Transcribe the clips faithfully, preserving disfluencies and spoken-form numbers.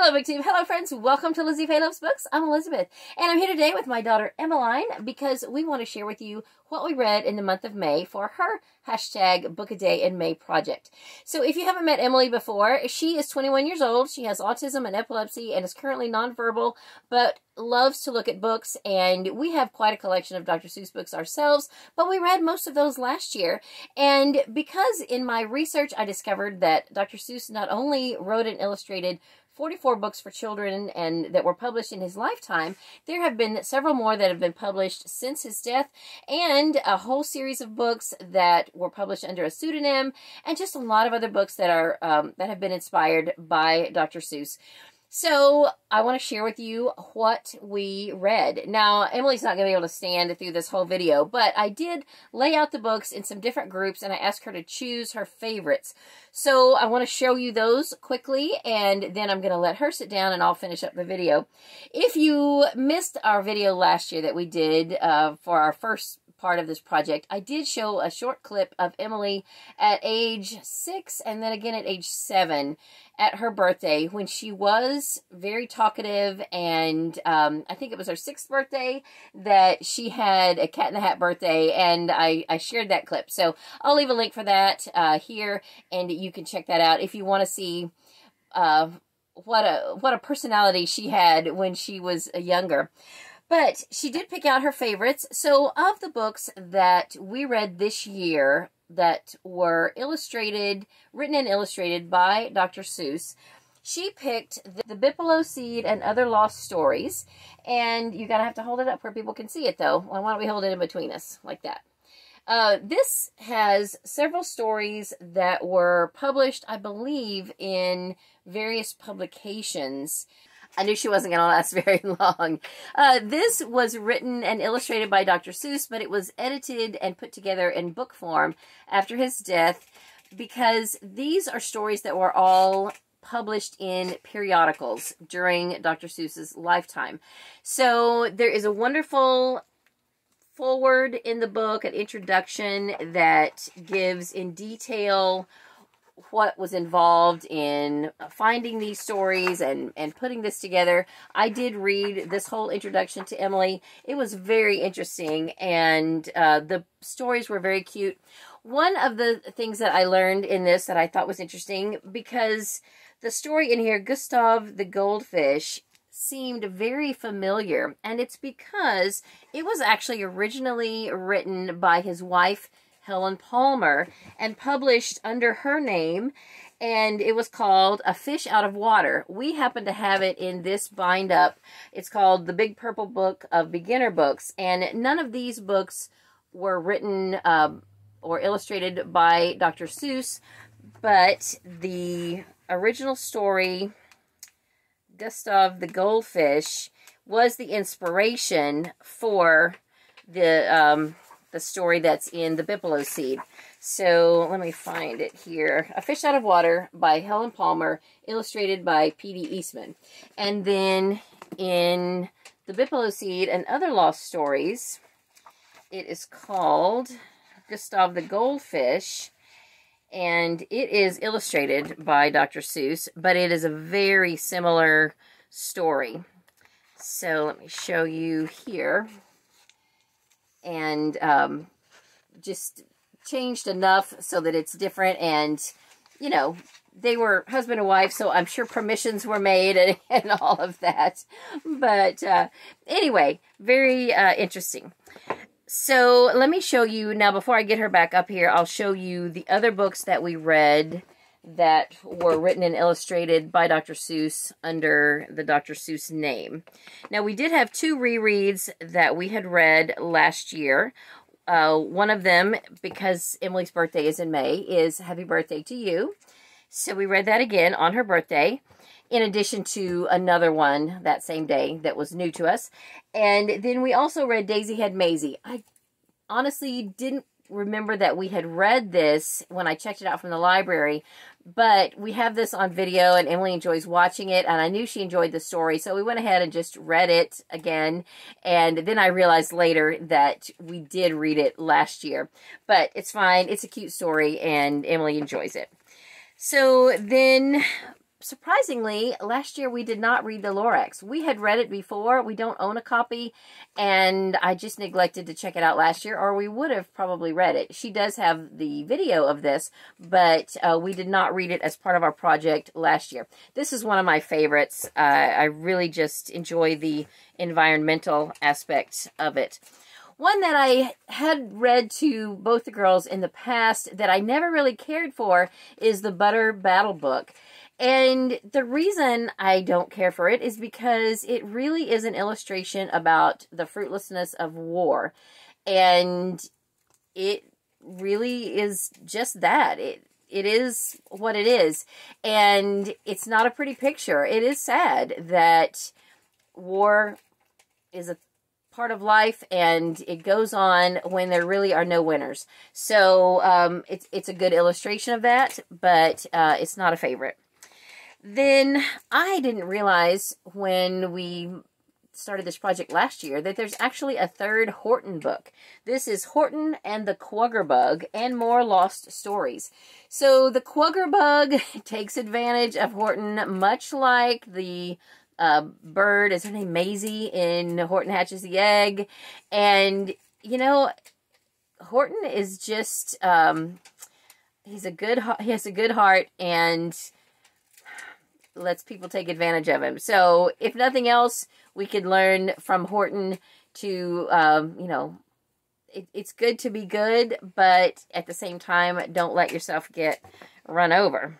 Hello, Big Team. Hello, friends. Welcome to Lizziefaye Loves Books. I'm Elizabeth, and I'm here today with my daughter, Emeline, because we want to share with you what we read in the month of May for her hashtag Book a Day in May project. So if you haven't met Emelie before, she is twenty-one years old. She has autism and epilepsy and is currently nonverbal, but loves to look at books, and we have quite a collection of Doctor Seuss books ourselves, but we read most of those last year. And because in my research I discovered that Doctor Seuss not only wrote and illustrated forty-four books for children and that were published in his lifetime, there have been several more that have been published since his death, and a whole series of books that were published under a pseudonym, and just a lot of other books that are um, that have been inspired by Doctor Seuss. So I want to share with you what we read. Now, Emelie's not going to be able to stand through this whole video, but I did lay out the books in some different groups, and I asked her to choose her favorites. So I want to show you those quickly, and then I'm going to let her sit down, and I'll finish up the video. If you missed our video last year that we did uh, for our first part of this project, I did show a short clip of Emelie at age six, and then again at age seven, at her birthday, when she was very talkative, and um, I think it was her sixth birthday that she had a Cat in the Hat birthday, and I, I shared that clip. So I'll leave a link for that uh, here, and you can check that out if you want to see uh, what a what a personality she had when she was younger. But she did pick out her favorites. So of the books that we read this year that were illustrated, written and illustrated by Doctor Seuss, she picked The, the Bibelow Seed and Other Lost Stories. And you're going to have to hold it up where people can see it, though. Why don't we hold it in between us like that? Uh, this has several stories that were published, I believe, in various publications. I knew she wasn't going to last very long. Uh, this was written and illustrated by Doctor Seuss, but it was edited and put together in book form after his death, because these are stories that were all published in periodicals during Doctor Seuss's lifetime. So there is a wonderful foreword in the book, an introduction that gives in detail what was involved in finding these stories and, and putting this together. I did read this whole introduction to Emelie. It was very interesting, and uh, the stories were very cute. One of the things that I learned in this that I thought was interesting, because the story in here, Gustav the Goldfish, seemed very familiar, and it's because it was actually originally written by his wife, Helen Palmer, and published under her name, and it was called A Fish Out of Water. We happen to have it in this bind up. It's called The Big Purple Book of Beginner Books, and none of these books were written um, or illustrated by Doctor Seuss, but the original story, Gustav the Goldfish, was the inspiration for the um, the story that's in The Bibelow Seed. So let me find it here. A Fish Out of Water by Helen Palmer, illustrated by P D Eastman. And then in The Bibelow Seed and Other Lost Stories, it is called Gustav the Goldfish, and it is illustrated by Doctor Seuss, but it is a very similar story. So let me show you here. And um, just changed enough so that it's different. And, you know, they were husband and wife, so I'm sure permissions were made and, and all of that. But uh, anyway, very uh, interesting. So let me show you, now before I get her back up here, I'll show you the other books that we read that were written and illustrated by Doctor Seuss under the Doctor Seuss name. Now, we did have two rereads that we had read last year. Uh, one of them, because Emelie's birthday is in May, is Happy Birthday to You. So we read that again on her birthday, in addition to another one that same day that was new to us. And then we also read Daisy Had Maisie. I honestly didn't remember that we had read this when I checked it out from the library, but we have this on video, and Emelie enjoys watching it, and I knew she enjoyed the story, so we went ahead and just read it again, and then I realized later that we did read it last year, but it's fine. It's a cute story, and Emelie enjoys it. So then surprisingly, last year we did not read the Lorax. We had read it before. We don't own a copy, and I just neglected to check it out last year, or we would have probably read it. She does have the video of this, but uh, we did not read it as part of our project last year. This is one of my favorites. Uh, I really just enjoy the environmental aspects of it. One that I had read to both the girls in the past that I never really cared for is the Butter Battle Book. And the reason I don't care for it is because it really is an illustration about the fruitlessness of war. And it really is just that. It it is what it is. And it's not a pretty picture. It is sad that war is a part of life, and it goes on when there really are no winners. So um, it's, it's a good illustration of that, but uh, it's not a favorite. Then I didn't realize when we started this project last year that there's actually a third Horton book. This is Horton and the Quagga Bug and More Lost Stories. So the Quagga Bug takes advantage of Horton, much like the Uh, bird, is her name Maisie, in Horton Hatches the Egg. And, you know, Horton is just, um, he's a good, he has a good heart and lets people take advantage of him. So, if nothing else, we could learn from Horton to, um, you know, it, it's good to be good, but at the same time, don't let yourself get run over.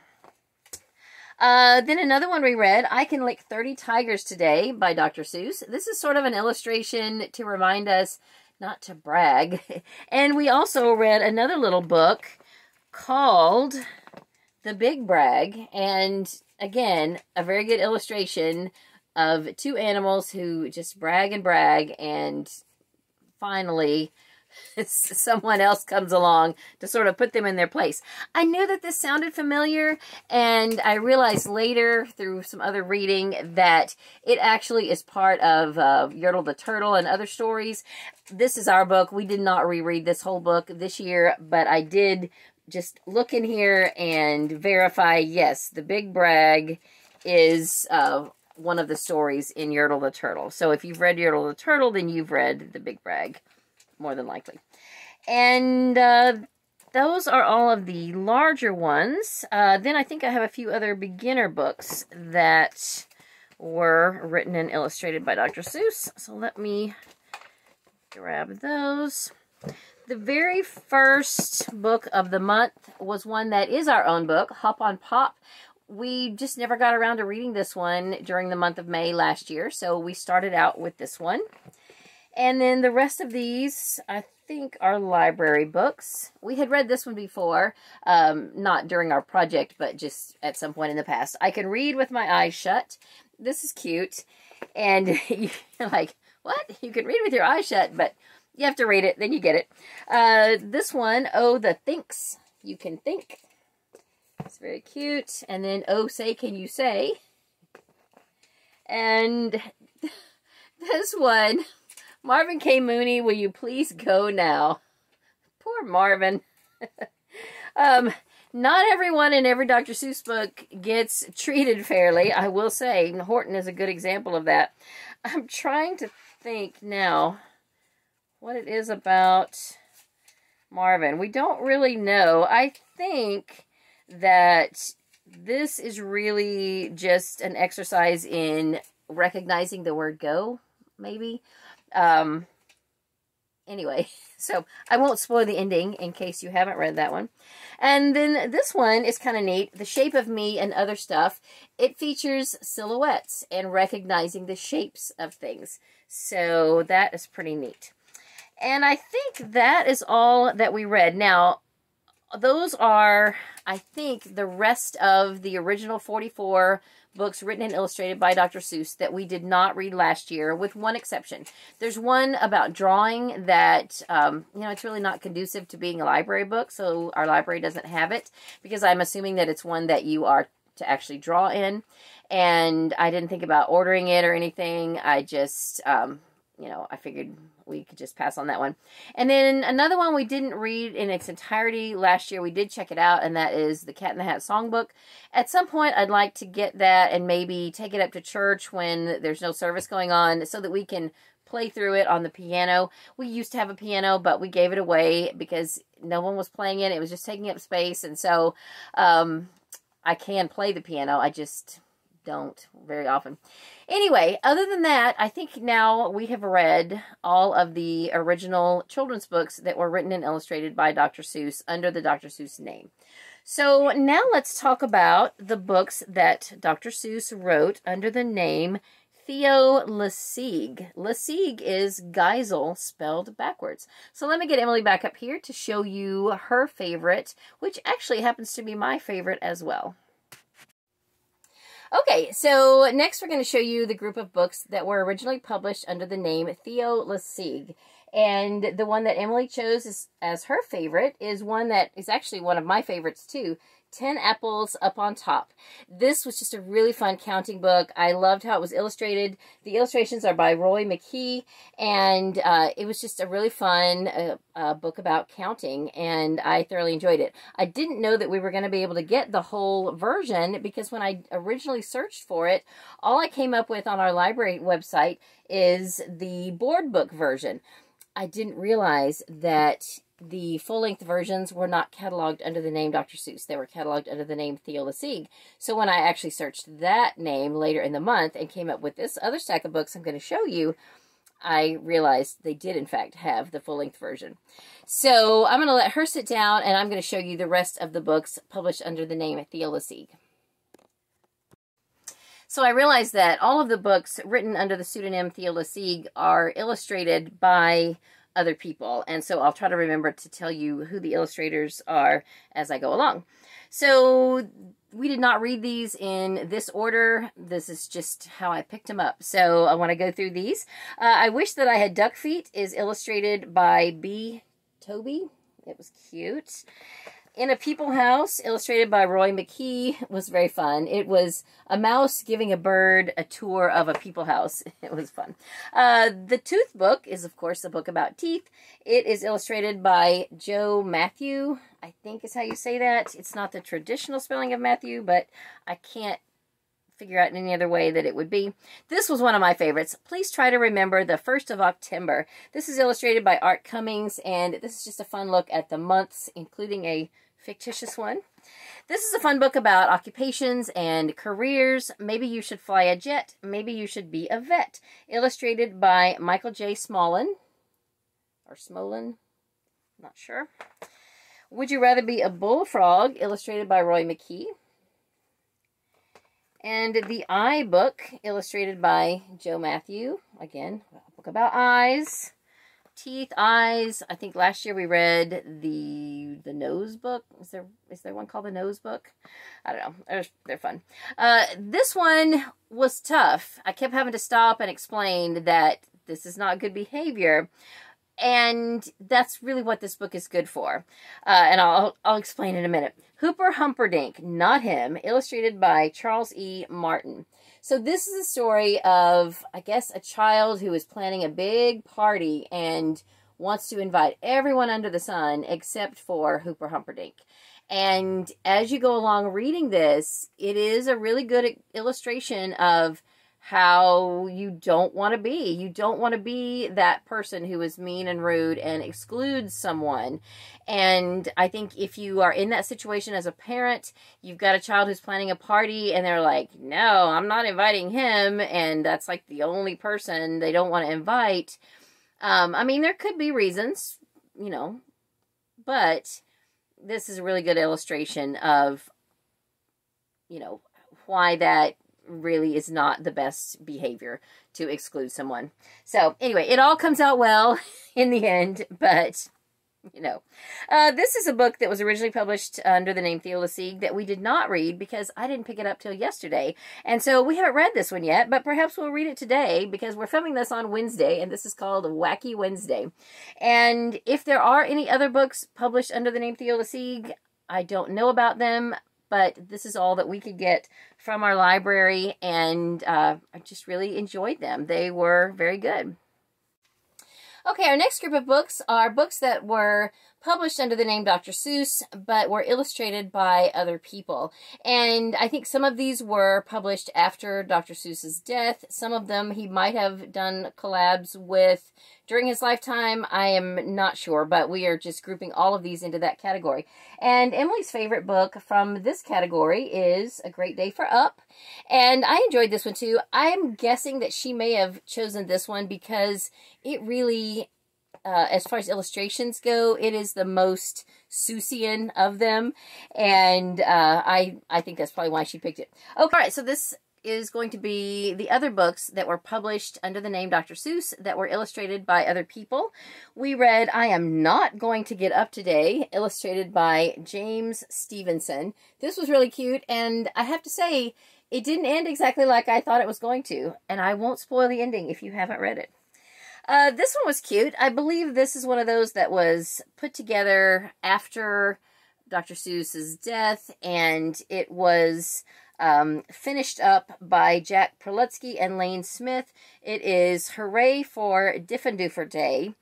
Uh, then another one we read, I Can Lick thirty Tigers Today by Doctor Seuss. This is sort of an illustration to remind us not to brag. And we also read another little book called The Big Brag. And again, a very good illustration of two animals who just brag and brag. And finally, someone else comes along to sort of put them in their place. I knew that this sounded familiar, and I realized later through some other reading that it actually is part of uh, Yertle the Turtle and other stories. This is our book. We did not reread this whole book this year, but I did just look in here and verify, yes, The Big Brag is uh, one of the stories in Yertle the Turtle. So if you've read Yertle the Turtle, then you've read The Big Brag, more than likely. And uh, those are all of the larger ones. Uh, then I think I have a few other beginner books that were written and illustrated by Doctor Seuss. So let me grab those. The very first book of the month was one that is our own book, Hop on Pop. We just never got around to reading this one during the month of May last year, so we started out with this one. And then the rest of these, I think, are library books. We had read this one before, um, not during our project, but just at some point in the past. I Can Read With My Eyes Shut. This is cute. And you're like, what? You can read with your eyes shut, but you have to read it, then you get it. Uh, this one, Oh, the Thinks You Can Think. It's very cute. And then Oh, Say Can You Say. And this one, Marvin K. Mooney, Will You Please Go Now? Poor Marvin. um, not everyone in every Doctor Seuss book gets treated fairly, I will say. Horton is a good example of that. I'm trying to think now what it is about Marvin. We don't really know. I think that this is really just an exercise in recognizing the word go, maybe. Um, anyway, so I won't spoil the ending in case you haven't read that one. And then this one is kind of neat, The Shape of Me and Other Stuff. It features silhouettes and recognizing the shapes of things. So that is pretty neat. And I think that is all that we read. Now, those are, I think, the rest of the original forty-four books written and illustrated by Doctor Seuss that we did not read last year, with one exception. There's one about drawing that, um, you know, it's really not conducive to being a library book, so our library doesn't have it, because I'm assuming that it's one that you are to actually draw in, and I didn't think about ordering it or anything. I just, um, you know, I figured we could just pass on that one. And then another one we didn't read in its entirety last year. We did check it out, and that is the Cat in the Hat Songbook. At some point, I'd like to get that and maybe take it up to church when there's no service going on so that we can play through it on the piano. We used to have a piano, but we gave it away because no one was playing it. It was just taking up space, and so um, I can play the piano. I just don't very often. Anyway, other than that, I think now we have read all of the original children's books that were written and illustrated by Doctor Seuss under the Doctor Seuss name. So now let's talk about the books that Doctor Seuss wrote under the name Theo LeSieg. LeSieg is Geisel spelled backwards. So let me get Emelie back up here to show you her favorite, which actually happens to be my favorite as well. Okay, so next we're going to show you the group of books that were originally published under the name Theo LeSieg. And the one that Emelie chose is, as her favorite is one that is actually one of my favorites too, ten Apples Up on Top. This was just a really fun counting book. I loved how it was illustrated. The illustrations are by Roy McKee, and uh, it was just a really fun uh, uh, book about counting, and I thoroughly enjoyed it. I didn't know that we were going to be able to get the whole version, because when I originally searched for it, all I came up with on our library website is the board book version. I didn't realize that the full-length versions were not cataloged under the name Doctor Seuss. They were cataloged under the name Theo LeSieg. So when I actually searched that name later in the month and came up with this other stack of books I'm going to show you, I realized they did, in fact, have the full-length version. So I'm going to let her sit down, and I'm going to show you the rest of the books published under the name Theo LeSieg. So I realized that all of the books written under the pseudonym Theo LeSieg are illustrated by other people, and so I'll try to remember to tell you who the illustrators are as I go along. So we did not read these in this order. This is just how I picked them up. So I want to go through these. Uh, I Wish That I Had Duck Feet is illustrated by B Toby. It was cute. In a People House, illustrated by Roy McKee, was very fun. It was a mouse giving a bird a tour of a people house. It was fun. Uh, the Tooth Book is, of course, a book about teeth. It is illustrated by Joe Mathieu, I think is how you say that. It's not the traditional spelling of Matthew, but I can't figure out in any other way that it would be. This was one of my favorites. Please Try to Remember the first of October. This is illustrated by Art Cummings, and this is just a fun look at the months, including a fictitious one. This is a fun book about occupations and careers. Maybe You Should Fly a Jet. Maybe You Should Be a Vet. Illustrated by Michael J. Smolin. Or Smolin. Not sure. Would You Rather Be a Bullfrog? Illustrated by Roy McKee. And The Eye Book. Illustrated by Joe Mathieu. Again, a book about eyes. Teeth, eyes. I think last year we read the the nose book. Is there is there one called the nose book? I don't know. They're, they're fun. Uh, this one was tough. I kept having to stop and explain that this is not good behavior, and that's really what this book is good for. Uh, and I'll I'll explain in a minute. Hooper Humperdinck, Not Him, illustrated by Charles E Martin. So this is a story of, I guess, a child who is planning a big party and wants to invite everyone under the sun except for Hooper Humperdinck. And as you go along reading this, it is a really good illustration of how you don't want to be. You don't want to be that person who is mean and rude and excludes someone. And I think if you are in that situation as a parent, you've got a child who's planning a party and they're like, no, I'm not inviting him. And that's like the only person they don't want to invite. Um, I mean, there could be reasons, you know, but this is a really good illustration of, you know, why that really is not the best behavior to exclude someone. So anyway, it all comes out well in the end, but you know. Uh, this is a book that was originally published under the name Theo LeSieg that we did not read because I didn't pick it up till yesterday. And so we haven't read this one yet, but perhaps we'll read it today because we're filming this on Wednesday, and this is called Wacky Wednesday. And if there are any other books published under the name Theo LeSieg, I don't know about them, but this is all that we could get from our library, and uh, I just really enjoyed them. They were very good. Okay, our next group of books are books that were published under the name Doctor Seuss, but were illustrated by other people. And I think some of these were published after Doctor Seuss's death. Some of them he might have done collabs with during his lifetime. I am not sure, but we are just grouping all of these into that category. And Emelie's favorite book from this category is A Great Day for Up. And I enjoyed this one too. I'm guessing that she may have chosen this one because it really... Uh, as far as illustrations go, it is the most Seussian of them, and uh, I I think that's probably why she picked it. Okay, all right, so this is going to be the other books that were published under the name Doctor Seuss that were illustrated by other people. We read I Am Not Going to Get Up Today, illustrated by James Stevenson. This was really cute, and I have to say, it didn't end exactly like I thought it was going to, and I won't spoil the ending if you haven't read it. Uh, this one was cute. I believe this is one of those that was put together after Doctor Seuss's death, and it was um, finished up by Jack Prelutsky and Lane Smith. It is Hooray for Diffendooffer Day,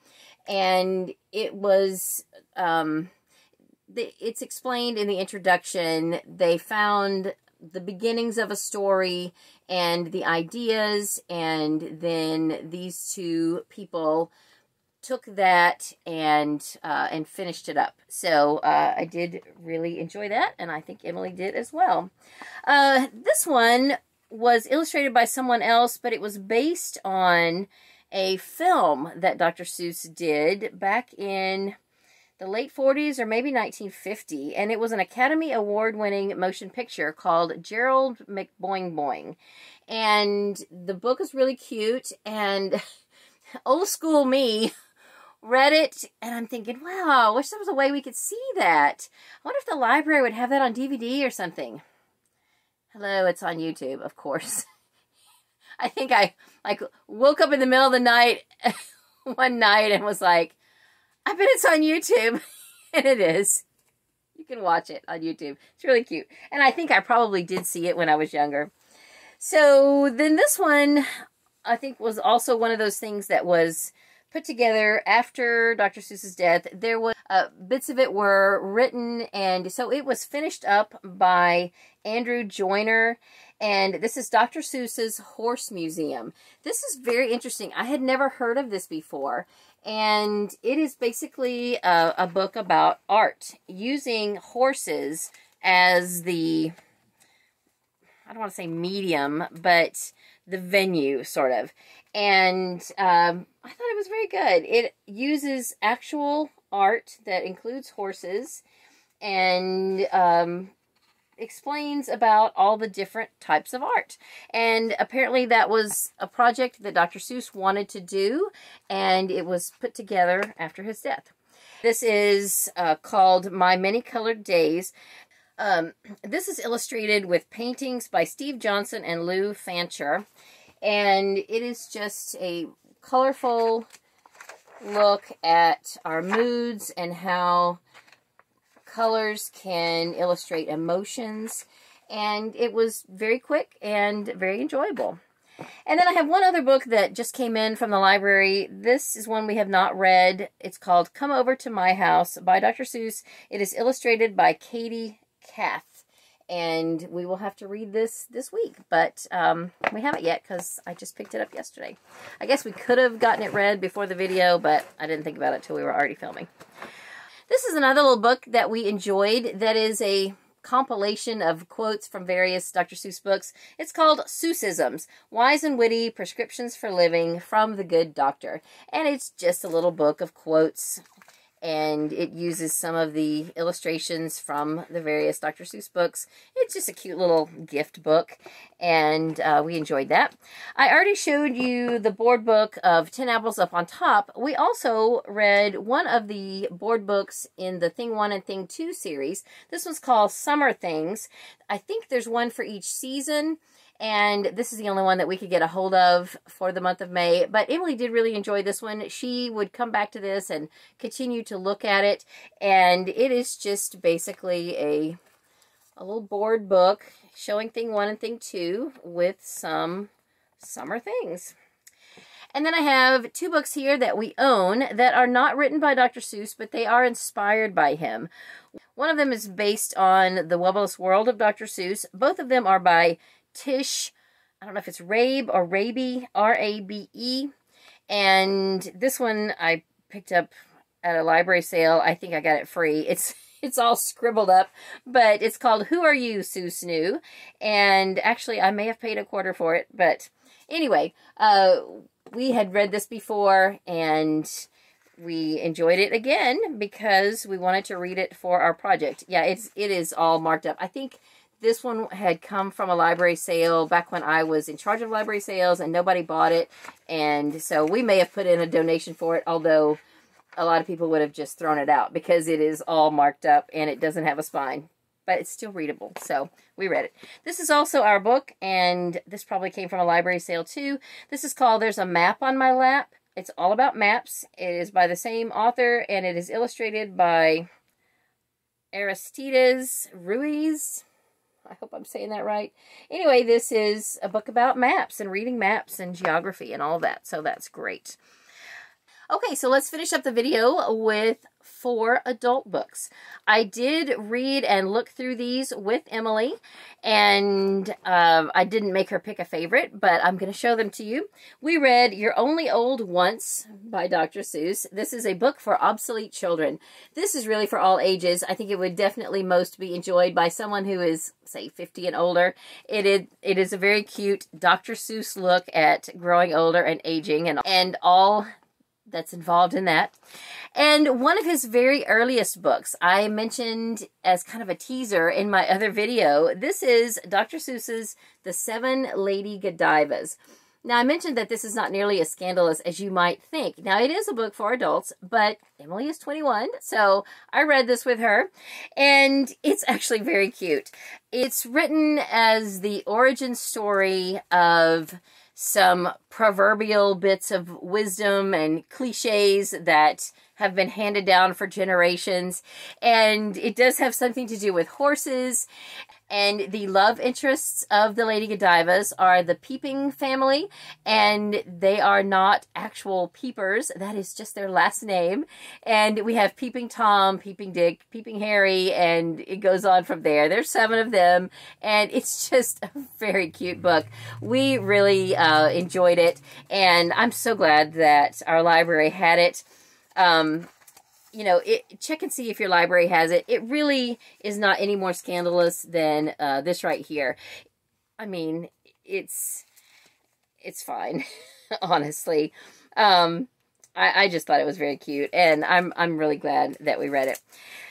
and it was... Um, the, it's explained in the introduction. They found the beginnings of a story and the ideas, and then these two people took that and uh, and finished it up. So uh, I did really enjoy that, and I think Emelie did as well. Uh, this one was illustrated by someone else, but it was based on a film that Doctor Seuss did back in the late forties or maybe nineteen fifty, and it was an Academy Award-winning motion picture called Gerald McBoing Boing. And the book is really cute, and old school me read it, and I'm thinking, wow, I wish there was a way we could see that. I wonder if the library would have that on D V D or something. Hello, it's on YouTube, of course. I think I like woke up in the middle of the night one night and was like, I bet it's on YouTube, and it is. You can watch it on YouTube. It's really cute, and I think I probably did see it when I was younger. So then this one, I think, was also one of those things that was put together after Doctor Seuss's death. There was uh, bits of it were written, and so it was finished up by Andrew Joyner. And this is Doctor Seuss's Horse Museum. This is very interesting. I had never heard of this before. And it is basically a, a book about art, using horses as the, I don't want to say medium, but the venue, sort of. And um, I thought it was very good. It uses actual art that includes horses, and um, explains about all the different types of art. And apparently that was a project that Doctor Seuss wanted to do, and it was put together after his death. This is uh, called My Many Colored Days. Um, this is illustrated with paintings by Steve Johnson and Lou Fancher, and it is just a colorful look at our moods and how colors can illustrate emotions, and it was very quick and very enjoyable. And then I have one other book that just came in from the library. This is one we have not read. It's called Come Over to My House by Doctor Seuss. It is illustrated by Katie Kath, and we will have to read this this week, but um, we haven't yet because I just picked it up yesterday. I guess we could have gotten it read before the video, but I didn't think about it till we were already filming. This is another little book that we enjoyed that is a compilation of quotes from various Doctor Seuss books. It's called Seussisms, Wise and Witty Prescriptions for Living from the Good Doctor. And it's just a little book of quotes, and it uses some of the illustrations from the various Doctor Seuss books. It's just a cute little gift book, and uh, we enjoyed that. I already showed you the board book of ten Apples Up on Top. We also read one of the board books in the Thing one and Thing two series. This one's called Summer Things. I think there's one for each season, and this is the only one that we could get a hold of for the month of May. But Emelie did really enjoy this one. She would come back to this and continue to look at it. And it is just basically a, a little board book showing Thing one and Thing two with some summer things. And then I have two books here that we own that are not written by Doctor Seuss, but they are inspired by him. One of them is based on the Wubble's World of Doctor Seuss. Both of them are by Tish, I don't know if it's Rabe or Rabe, R A B E. And this one I picked up at a library sale. I think I got it free. It's it's all scribbled up, but it's called Who Are You, Seuss New? And actually, I may have paid a quarter for it, but anyway, uh, we had read this before, and we enjoyed it again because we wanted to read it for our project. Yeah, it's it is all marked up. I think this one had come from a library sale back when I was in charge of library sales, and nobody bought it, and so we may have put in a donation for it, although a lot of people would have just thrown it out because it is all marked up and it doesn't have a spine, but it's still readable. So we read it. This is also our book, and this probably came from a library sale too. This is called There's a Map on My Lap. It's all about maps. It is by the same author, and it is illustrated by Aristides Ruiz. I hope I'm saying that right. Anyway, this is a book about maps and reading maps and geography and all that. So that's great. Okay, so let's finish up the video with four adult books. I did read and look through these with Emelie, and um, I didn't make her pick a favorite, but I'm going to show them to you. We read You're Only Old Once by Doctor Seuss. This is a book for obsolete children. This is really for all ages. I think it would definitely most be enjoyed by someone who is, say, fifty and older. It is, it is a very cute Doctor Seuss look at growing older and aging and, and all that's involved in that. And one of his very earliest books I mentioned as kind of a teaser in my other video. This is Doctor Seuss's The Seven Lady Godivas. Now, I mentioned that this is not nearly as scandalous as you might think. Now, it is a book for adults, but Emelie is twenty-one, so I read this with her, and it's actually very cute. It's written as the origin story of some proverbial bits of wisdom and cliches that have been handed down for generations. And it does have something to do with horses. And the love interests of the Lady Godivas are the Peeping family. And they are not actual peepers. That is just their last name. And we have Peeping Tom, Peeping Dick, Peeping Harry, and it goes on from there. There's seven of them. And it's just a very cute book. We really uh, enjoyed it. It, and I'm so glad that our library had it. Um, you know, it, check and see if your library has it. It really is not any more scandalous than uh, this right here. I mean, it's it's fine, honestly. Um, I, I just thought it was very cute, and I'm I'm really glad that we read it.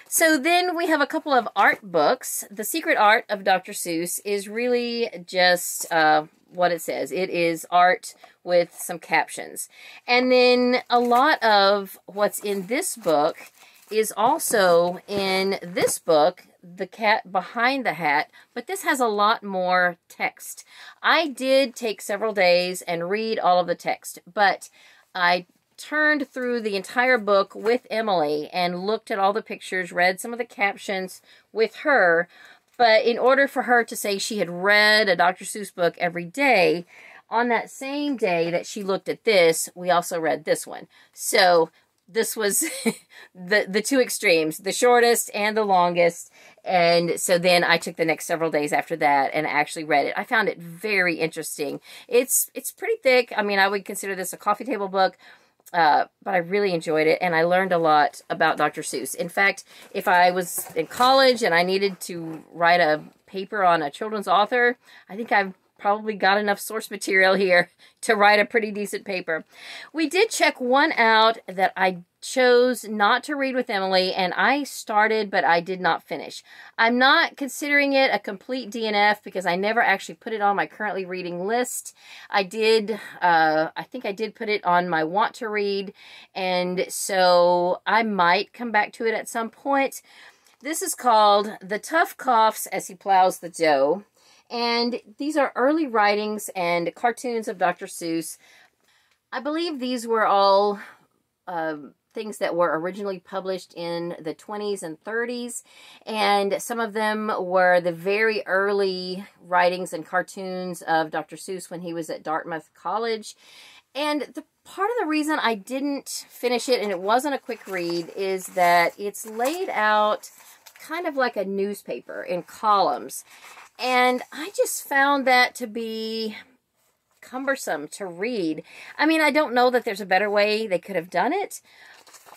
So then we have a couple of art books. The Secret Art of Doctor Seuss is really just Uh, what it says. It is art with some captions. And then a lot of what's in this book is also in this book, The Cat Behind the Hat, but this has a lot more text. I did take several days and read all of the text, but I turned through the entire book with Emelie and looked at all the pictures, read some of the captions with her. But in order for her to say she had read a Doctor Seuss book every day, on that same day that she looked at this, we also read this one. So this was the, the two extremes, the shortest and the longest. And so then I took the next several days after that and actually read it. I found it very interesting. It's, it's pretty thick. I mean, I would consider this a coffee table book. Uh, but I really enjoyed it, and I learned a lot about Doctor Seuss. In fact, if I was in college and I needed to write a paper on a children's author, I think I've probably got enough source material here to write a pretty decent paper. We did check one out that I chose not to read with Emelie, and I started, but I did not finish. I'm not considering it a complete D N F because I never actually put it on my currently reading list. I did, uh, I think I did put it on my want to read, and so I might come back to it at some point. This is called The Tough Coughs as He Plows the Dough. And these are early writings and cartoons of Doctor Seuss. I believe these were all uh, things that were originally published in the twenties and thirties. And some of them were the very early writings and cartoons of Doctor Seuss when he was at Dartmouth College. And the part of the reason I didn't finish it, and it wasn't a quick read, is that it's laid out kind of like a newspaper in columns. And I just found that to be cumbersome to read. I mean, I don't know that there's a better way they could have done it,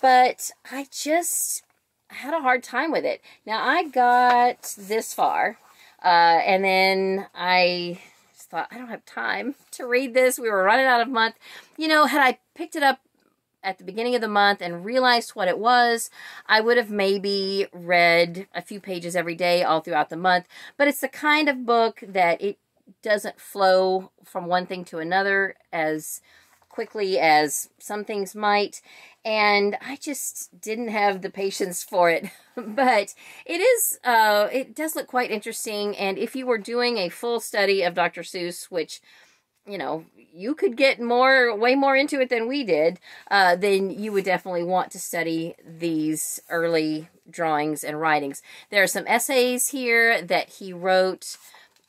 but I just had a hard time with it. Now, I got this far, uh, and then I thought, I don't have time to read this. We were running out of month. You know, had I picked it up at the beginning of the month and realized what it was, I would have maybe read a few pages every day all throughout the month. But it's the kind of book that it doesn't flow from one thing to another as quickly as some things might. And I just didn't have the patience for it. But it is, uh, it does look quite interesting. And if you were doing a full study of Doctor Seuss, which, you know, you could get more, way more into it than we did, uh, then you would definitely want to study these early drawings and writings. There are some essays here that he wrote,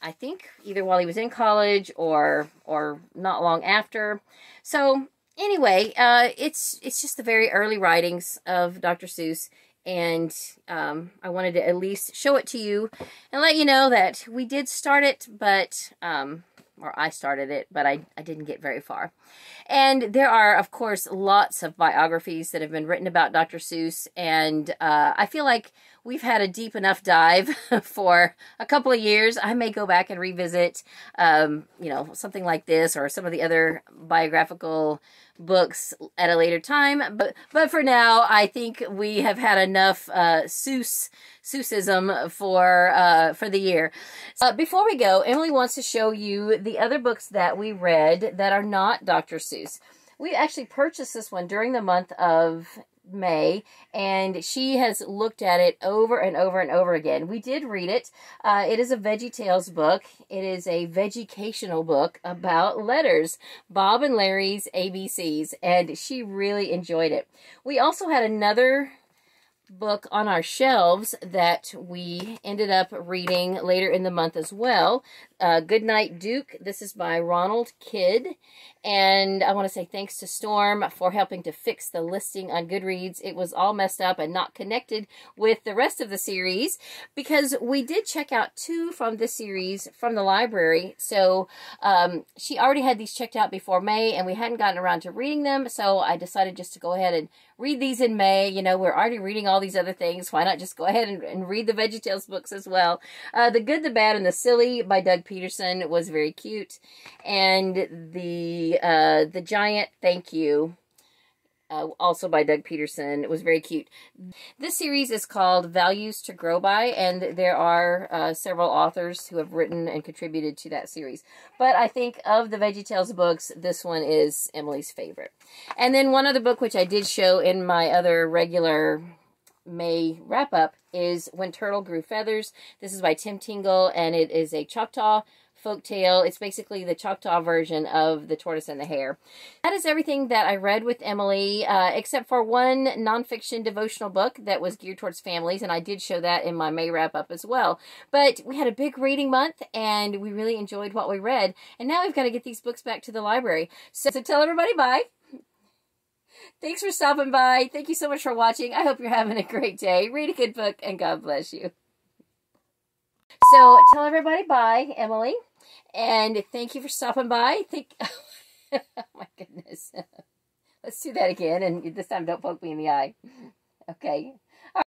I think, either while he was in college or or not long after. So anyway, uh, it's it's just the very early writings of Doctor Seuss. And um, I wanted to at least show it to you and let you know that we did start it, but... Um, or I started it, but I, I didn't get very far. And there are, of course, lots of biographies that have been written about Doctor Seuss, and uh, I feel like we've had a deep enough dive for a couple of years. I may go back and revisit, um, you know, something like this or some of the other biographical books at a later time. But but for now, I think we have had enough uh, Seuss, Seussism for, uh, for the year. Uh, before we go, Emelie wants to show you the other books that we read that are not Doctor Seuss. We actually purchased this one during the month of May, and she has looked at it over and over and over again. We did read it. Uh, it is a VeggieTales book. It is a vegicational book about letters, Bob and Larry's A B Cs, and she really enjoyed it. We also had another book on our shelves that we ended up reading later in the month as well. Uh, Goodnight Duke. This is by Ronald Kidd. And I want to say thanks to Storm for helping to fix the listing on Goodreads. It was all messed up and not connected with the rest of the series, because we did check out two from the series from the library. So um, she already had these checked out before May, and we hadn't gotten around to reading them. So I decided just to go ahead and read these in May. You know, we're already reading all these other things. Why not just go ahead and, and read the VeggieTales books as well? Uh, The Good, the Bad, and the Silly by Doug Peterson was very cute, and the uh, the Giant Thank You, uh, also by Doug Peterson, was very cute. This series is called Values to Grow By, and there are uh, several authors who have written and contributed to that series. But I think of the VeggieTales books, this one is Emelie's favorite. And then one other book which I did show in my other regular May wrap-up is When Turtle Grew Feathers. This is by Tim Tingle, and it is a Choctaw folktale. It's basically the Choctaw version of The Tortoise and the Hare. That is everything that I read with Emelie, uh, except for one nonfiction devotional book that was geared towards families, and I did show that in my May wrap-up as well. But we had a big reading month, and we really enjoyed what we read, and now we've got to get these books back to the library. So, so tell everybody bye. Thanks for stopping by. Thank you so much for watching. I hope you're having a great day. Read a good book, and God bless you. So, tell everybody bye, Emelie. And thank you for stopping by. Thank oh my goodness. Let's do that again, and this time don't poke me in the eye. Okay.